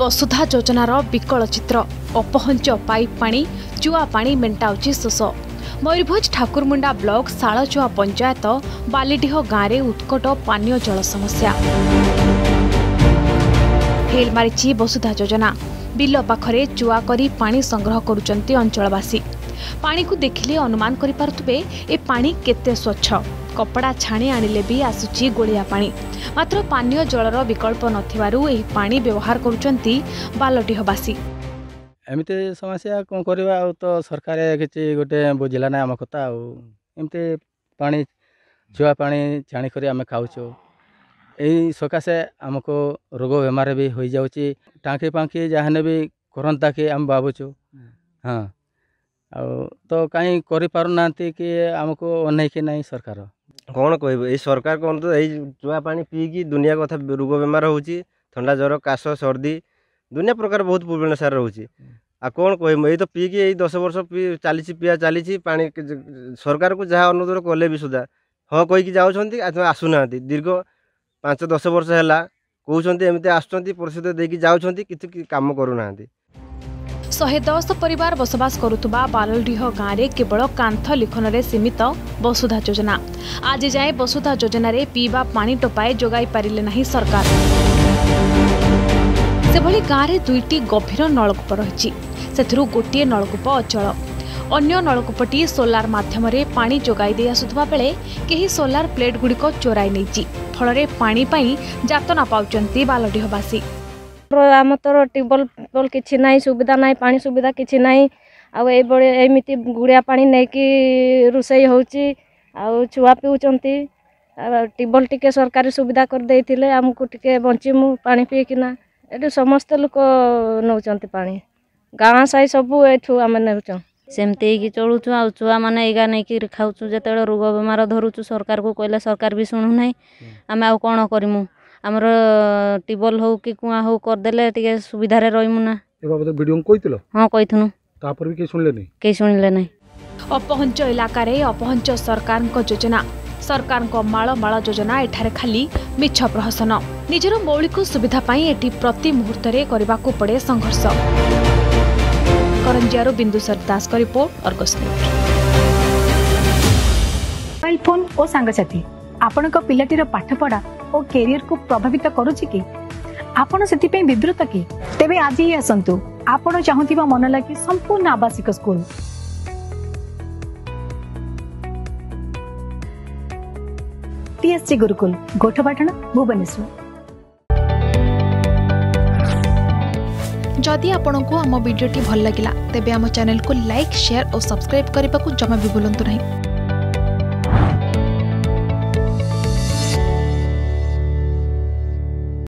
वसुधा योजनार विकल चित्र अपहंच पाइप पानी चुआ पानी मेंटाउची शोष। मयूरभंज ठाकुरमुंडा ब्लॉक शालचुआ पंचायत बालीडीह गाँव में उत्कट पानीय जल समस्या फेल मारिची वसुधा योजना। बिल पाखरे चुआ करी पानी संग्रह करुचंती अंचलवासी। पानी को देखिले अनुमान करि पारथुबे ए पानी केते स्वच्छ। कपड़ा छाणी आनिले भी आसुची गोलिया पानी। मात्र पानीय जलर विकल्प नथिबारु एही पानी व्यवहार करुचंती बालडीहवासी। एमिते समस्या कोन करबा तो सरकार किछि गोटे बुझिला ना हम कथा। आ एमिते पानी चुआ पानी छाणी करी हमें खाउछो। यही सकाशे आमको रोग बेमार भी हो जाऊँगी। टाँकी फाँकी जहाँ भी करता कि आम भावुँ हाँ आ तो कहीं करना कि आमको अन कि ना सरकार कौन कह सरकार कौन तो यही चुआ पा पीकि दुनिया कथा रोग बेमार हो ठंडा ज्वर काश सर्दी दुनिया प्रकार बहुत प्रोब्लेम सार रोचे। आ कौन कह तो पीकि यही 10 वर्ष चली पिया चली सरकार को जहाँ अनुरोध कले भी सुधा हाँ कहीकि जाऊँच आसुना दीर्घ 5-10 वर्ष है कहते एमती आसुद देकी जाऊँच कि काम करूना। 110 परिवार बसवास करुवा बालडीह गाँव में केवल कांथ लिखन में सीमित वसुधा योजना। आज जाए वसुधा योजन पीवा पानी टोपाए जोगाई पारिले नहीं सरकार। सेभली गाँव में 2टी गभीर नलकूप रही गोटे नलकूप अचल। अन्य नलकूपटी सोलार मध्यम पानी जोगाई दे आसुवा बेले कहीं सोलार प्लेट गुड़िक चोराई नहीं फल पानी पाई जातना पाउचंती बालडीहवासी। आम तो ट्यूबवेल किसी ना सुविधा ना पानी सुविधा किसी ना आमती गुड़िया पानी नहीं रोसई हो छुआ पीऊँगी। ट्यूबवेल टी सरकारी सुविधा करदे आमको टी बचीमु पानी पीकिना ये समस्त लोक नौ पानी गाँ साई सबू एठू आम नौ सेमती चलुचु आ छुआ मैंने एगा नहीं खाऊँ जो रोग बेमार धरुचु सरकार को कहले सरकार भी शुणुना आम आ कौन करूँ आमर ट्यूबवेल हो कि कुआ हो करदेले टे सुविधा रहीमुना हाँ कहीथुनु कई शुणिले ना। अपहंच इलाकार अपहंच सरकार योजना सरकार माल माल योजना एठारे खाली मिछ प्रहसन। निजर मौलिक सुविधा पाई एटी प्रति मुहूर्त करने को पड़े संघर्ष। करंजियारो बिंदुसर दास का रिपोर्ट अर्गस न्यूज। फोन और सांगसाथी आपण को पिलाटीर पाठपढ़ा और कैरियर को प्रभावित करुची कि आपण से विव्रत कि तेबे आज ही आसतु आपण चाहूथिबा मन लगी संपूर्ण आवासिक स्कूल। टीएससी गुरुकुल गोठपाटण भुवनेश्वर। जदि आपंक आम भिडी भल लगा तेब आम चैनल को लाइक शेयर और सब्सक्राइब करने को जमा भी भूलु नहीं।